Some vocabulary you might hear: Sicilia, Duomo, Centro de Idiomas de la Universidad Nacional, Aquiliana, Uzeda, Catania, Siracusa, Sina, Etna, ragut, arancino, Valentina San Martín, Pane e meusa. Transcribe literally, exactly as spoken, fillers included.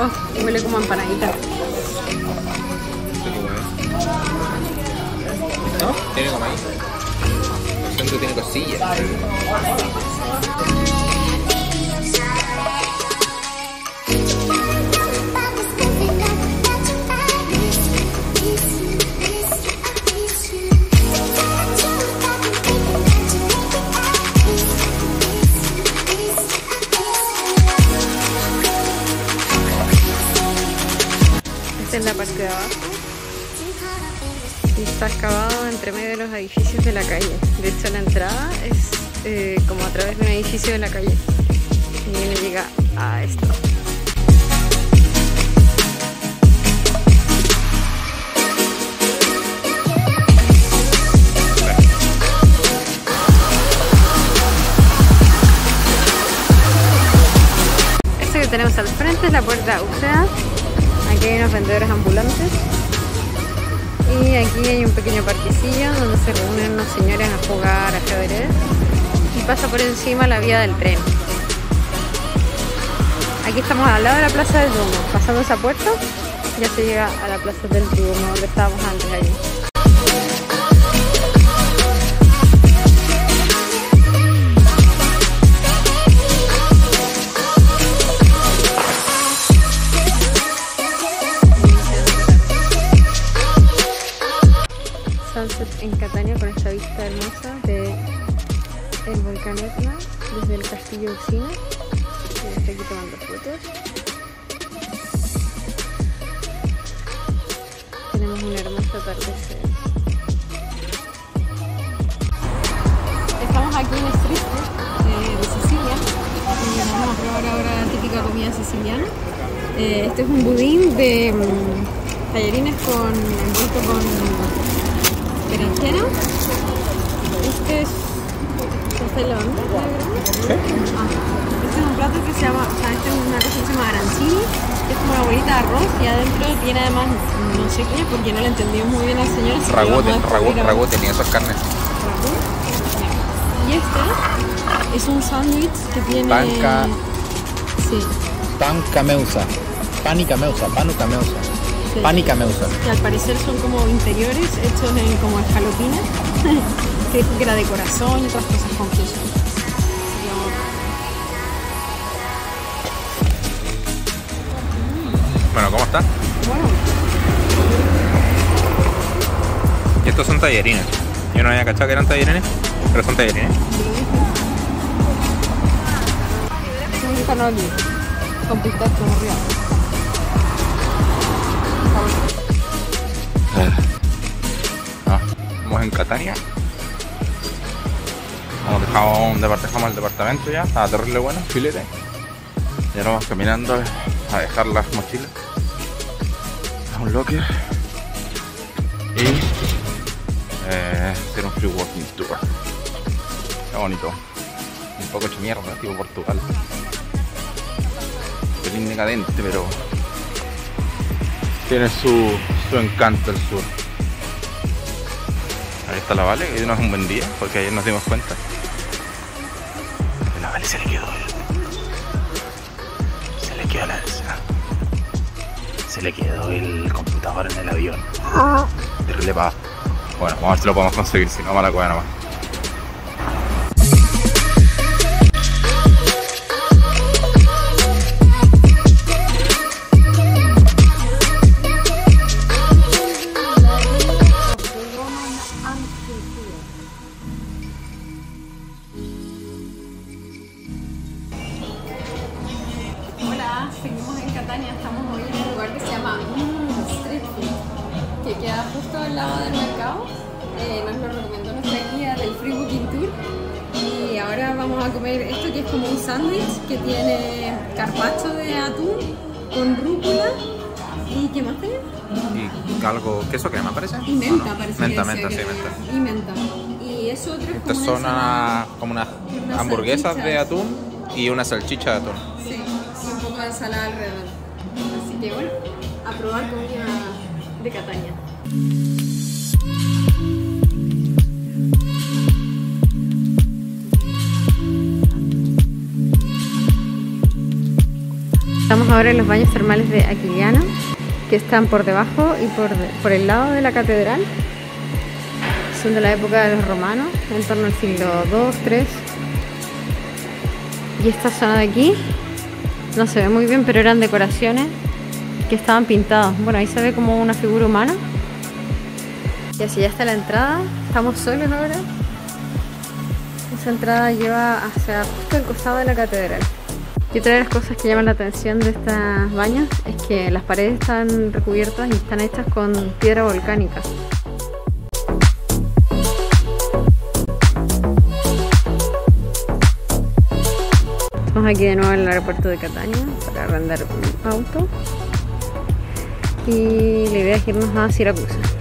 Oh, huele como empanadita. ¿No? Tiene como ahí. El centro tiene cosillas. Esta es la parte de abajo. Está excavado entre medio de los edificios de la calle. De hecho, la entrada es eh, como a través de un edificio de la calle. Y viene y llega a esto. Esto que tenemos al frente es la puerta Uzeda. Aquí hay unos vendedores ambulantes. Y aquí hay un pequeño parquecillo donde se reúnen unos señores a jugar a ajedrez y pasa por encima la vía del tren. Aquí estamos al lado de la plaza del Duomo. Pasando esa puerta ya se llega a la plaza del Duomo donde estábamos antes allí. En Catania, con esta vista hermosa de el volcán Etna desde el castillo de Sina. Estoy aquí tomando fotos. Tenemos una hermosa atardecer. Estamos aquí en Estrecho eh, de Sicilia y vamos a probar ahora la típica comida siciliana. Eh, este es un budín de mmm, tallarines con envuelto con berenjena. Este es pastelón. ¿Qué? Ah, este es un plato que se llama, o sea, este es una cosa que se llama arancino, que es como una bolita de arroz y adentro tiene además no sé qué, porque no lo entendí muy bien al señor. Ragut, ragut, ragut, tenía esas carnes. Y este es un sándwich que tiene panca. Sí. Pan cameusa. Pan y cameusa, pan o cameusa. Pane e meusa. Que al parecer son como interiores hechos en como escalopinas, que era de corazón y otras cosas con queso. Bueno, ¿cómo está? Bueno. Y estos son tallarines. Yo no había cachado que eran tallarines, pero son tallarines. Sí. Son canoli con pistacho arriba. Ah, estamos en Catania. Hemos dejado un departamento, el departamento ya, estaba terrible bueno, filete. Y ahora vamos caminando a dejar las mochilas a un locker y eh, hacer un free walking tour. Está bonito. Un poco hecho mierda, tipo Portugal. Pelín decadente, pero tiene su, su encanto el sur. Ahí está la Vale, que hoy no es un buen día, porque ayer nos dimos cuenta. A la Vale se le quedó el... Se le quedó la... Se le quedó el computador en el avión. Terrible pa. Bueno, vamos a ver si lo podemos conseguir, si no, vamos a la cueva nomás. Seguimos en Catania, estamos hoy en un lugar que se llama Street Food, que queda justo al lado del mercado. Eh, nos lo recomendó nuestra guía del Free Booking Tour. Y ahora vamos a comer esto que es como un sándwich que tiene carpaccio de atún con rúcula. ¿Y qué más tiene? Y algo, queso crema parece. Y menta, no? parece. Menta, que menta, sí, menta. Y menta. Y eso otro es como Estas una son como unas hamburguesas salchichas. de atún y una salchicha de atún. Sí. toda salada alrededor. Así que bueno, a probar comida de Catania. Estamos ahora en los baños termales de Aquiliana, que están por debajo y por, por el lado de la catedral. Son de la época de los romanos, en torno al siglo dos, tres. Y esta zona de aquí, no se ve muy bien, pero eran decoraciones que estaban pintadas. Bueno, ahí se ve como una figura humana. Y así ya está la entrada. Estamos solos ahora. Esa entrada lleva hacia justo el costado de la catedral. Y otra de las cosas que llaman la atención de estas bañas es que las paredes están recubiertas y están hechas con piedra volcánica. Estamos aquí de nuevo en el aeropuerto de Catania para arrendar un auto y la idea es irnos a Siracusa.